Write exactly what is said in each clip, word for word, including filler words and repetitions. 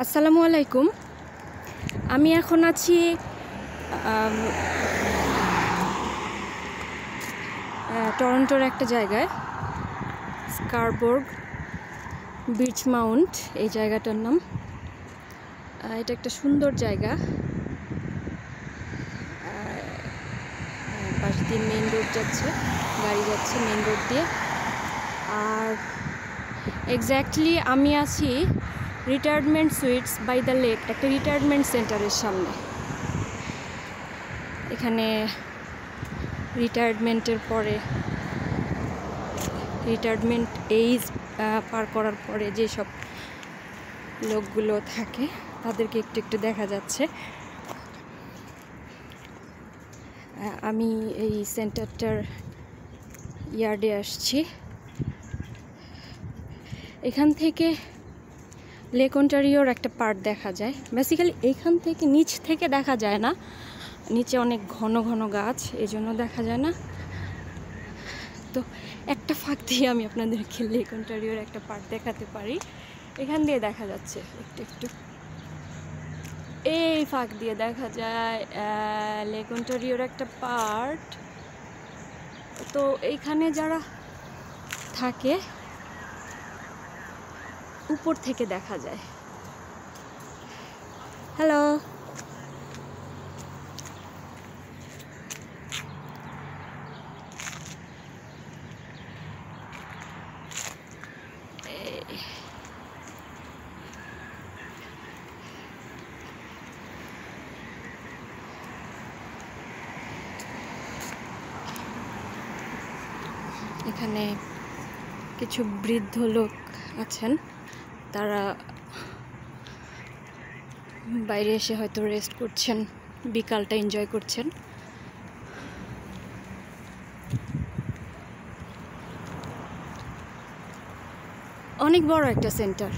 আসসালামু আলাইকুম। আমি এখন আছি টরন্টোর একটা জায়গায়, স্কারবোর্গ, ব্রিডলমাউন্ট এই জায়গাটার নাম। এটা একটা সুন্দর জায়গা, পাশ দিয়ে মেন রোড যাচ্ছে, গাড়ি যাচ্ছে মেন রোড দিয়ে। আর এক্স্যাক্টলি আমি আছি retirement suites by the lake, একটা রিটায়ারমেন্ট সেন্টারের সামনে। এখানে রিটায়ারমেন্টের পরে, রিটায়ারমেন্ট এইজ পার করার পরে যেসব লোকগুলো থাকে তাদেরকে একটু একটু দেখা যাচ্ছে। আমি এই সেন্টারটার ইয়ার্ডে আসছি। এখান থেকে লেক অন্টারিওর একটা পার্ট দেখা যায়। বেসিক্যালি এইখান থেকে নিচ থেকে দেখা যায় না, নিচে অনেক ঘন ঘন গাছ, এই জন্য দেখা যায় না। তো একটা ফাঁক দিয়ে আমি আপনাদেরকে লেক অন্টারিওর একটা পার্ট দেখাতে পারি। এখান দিয়ে দেখা যাচ্ছে একটু একটু, এই ফাঁক দিয়ে দেখা যায় লেক অন্টারিওর একটা পার্ট। তো এইখানে যারা থাকে উপর থেকে দেখা যায়। হ্যালো, এখানে কিছু বৃদ্ধ লোক আছেন, তারা বাইরে এসে হয়তো রেস্ট করছেন, বিকালটা এনজয় করছেন। অনেক বড় একটা সেন্টার।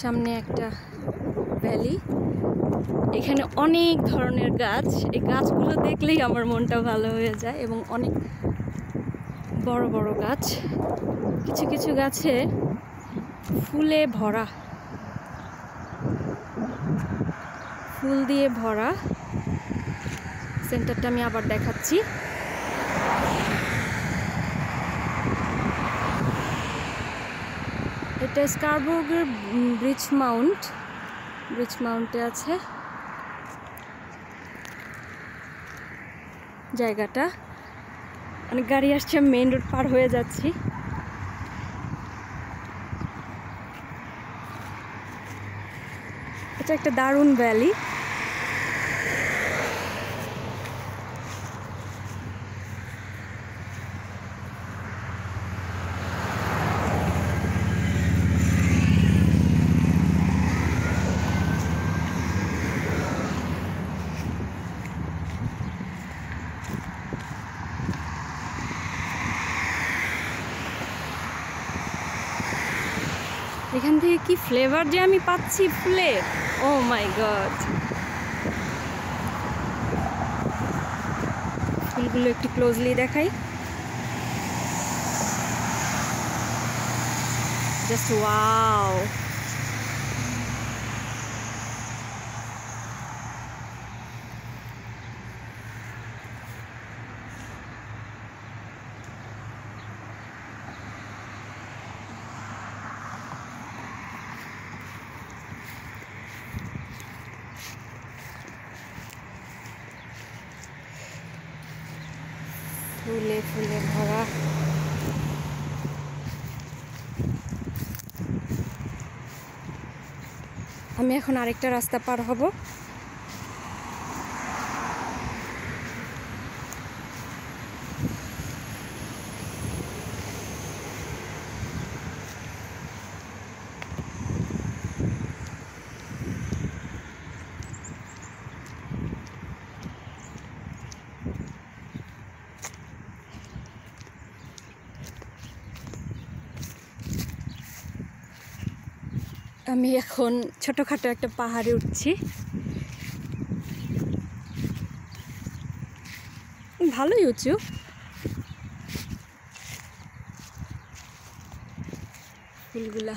সামনে একটা ভ্যালি, এখানে অনেক ধরনের গাছ। এই গাছগুলো দেখলেই আমার মনটা ভালো হয়ে যায়, এবং অনেক বড় বড় গাছ, কিছু কিছু গাছে ফুলে ভরা, ফুল দিয়ে ভরা। সেন্টারটা আমি আবার দেখাচ্ছি। এটা স্কারবোর্গের ব্রিডলমাউন্ট, ব্রিডলমাউন্টে আছে জায়গাটা। অনেক গাড়ি আসছে, মেইন রোড পার হয়ে যাচ্ছি। এটা একটা দারুন ভ্যালি। এখান থেকে কি ফ্লেভার যে আমি পাচ্ছি ফুলে, ও মাই গড! ফুলগুলো একটু ক্লোজলি দেখাই, জাস্ট ওয়াও! ফুলে ফুলে ভরা। আমি এখন আরেকটা রাস্তা পার হব। আমি এখন ছোটখাটো একটা পাহাড়ে উঠছি। ভালোই উঁচু, ফুলগুলা।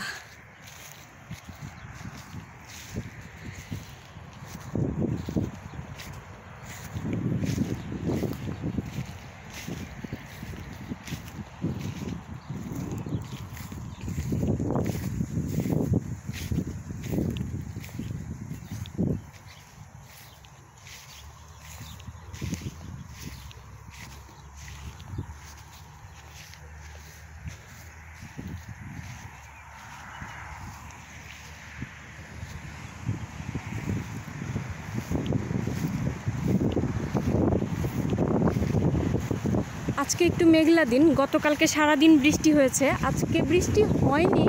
আজকে একটু মেঘলা দিন, গতকালকে সারাদিন বৃষ্টি হয়েছে, আজকে বৃষ্টি হয়নি,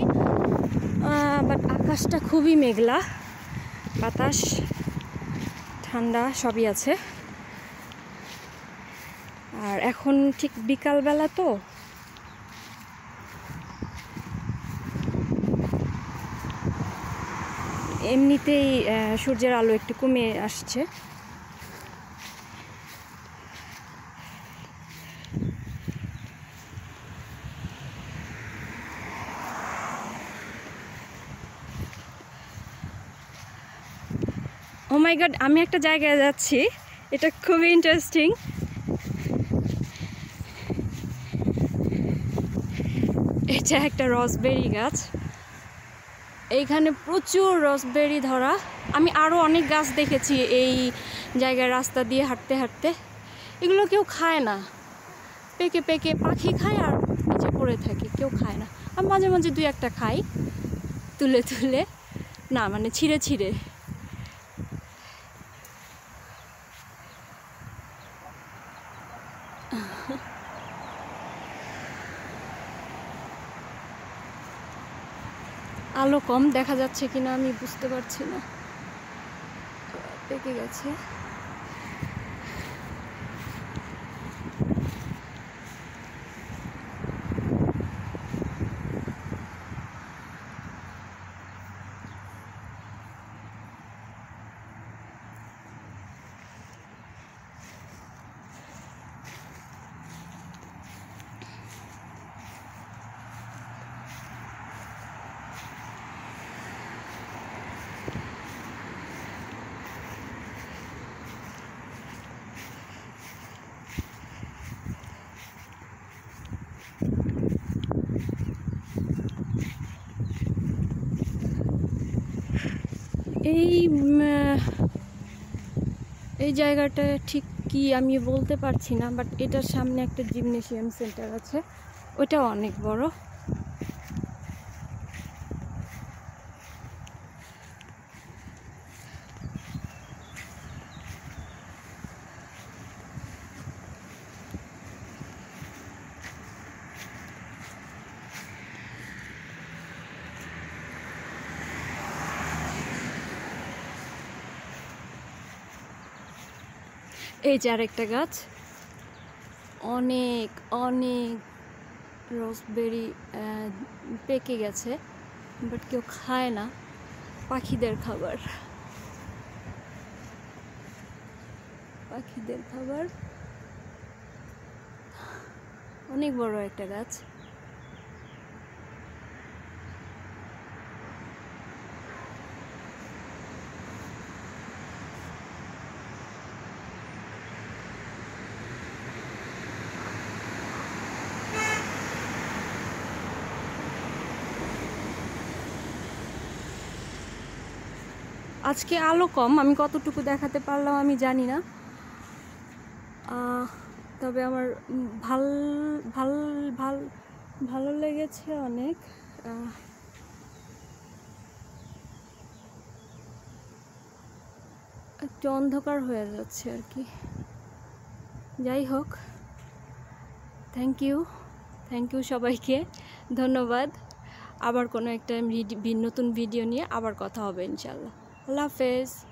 বাট আকাশটা খুবই মেঘলা, বাতাস ঠান্ডা সবই আছে। আর এখন ঠিক বিকালবেলা, তো এমনিতেই সূর্যের আলো একটু কমে আসছে। ও মাই গড, আমি একটা জায়গায় যাচ্ছি, এটা খুবই ইন্টারেস্টিং। এটা একটা রসবেরি গাছ, এইখানে প্রচুর রসবেরি ধরা। আমি আরও অনেক গাছ দেখেছি এই জায়গায় রাস্তা দিয়ে হাঁটতে হাঁটতে। এগুলো কেউ খায় না, পেকে পেকে পাখি খায় আর নিচে পড়ে থাকে, কেউ খায় না। আমি মাঝে মাঝে দুই একটা খাই, তুলে তুলে, না মানে ছিঁড়ে ছিঁড়ে। আলো কম দেখা যাচ্ছে কিনা আমি বুঝতে পারছি না, পেকে গেছে। এই এই জায়গাটা ঠিক কি আমি বলতে পারছি না, বাট এটার সামনে একটা জিমনেশিয়াম সেন্টার আছে, ওটা অনেক বড়। এই যে আরেকটা গাছ, অনেক অনেক রসবেরি পেকে গেছে, বাট কেউ খায় না, পাখিদের খাবার, পাখিদের খাবার। অনেক বড় একটা গাছ। আজকে আলো কম, আমি কতটুকু দেখাতে পারলাম আমি জানি না, তবে আমার ভাল ভাল ভাল ভালো লেগেছে অনেক। একটু অন্ধকার হয়ে যাচ্ছে আর কি, যাই হোক। থ্যাংক ইউ, থ্যাংক ইউ সবাইকে, ধন্যবাদ। আবার কোনো একটা ভিডিও, নতুন ভিডিও নিয়ে আবার কথা হবে ইনশাল্লাহ। আল্লাহ হাফেজ।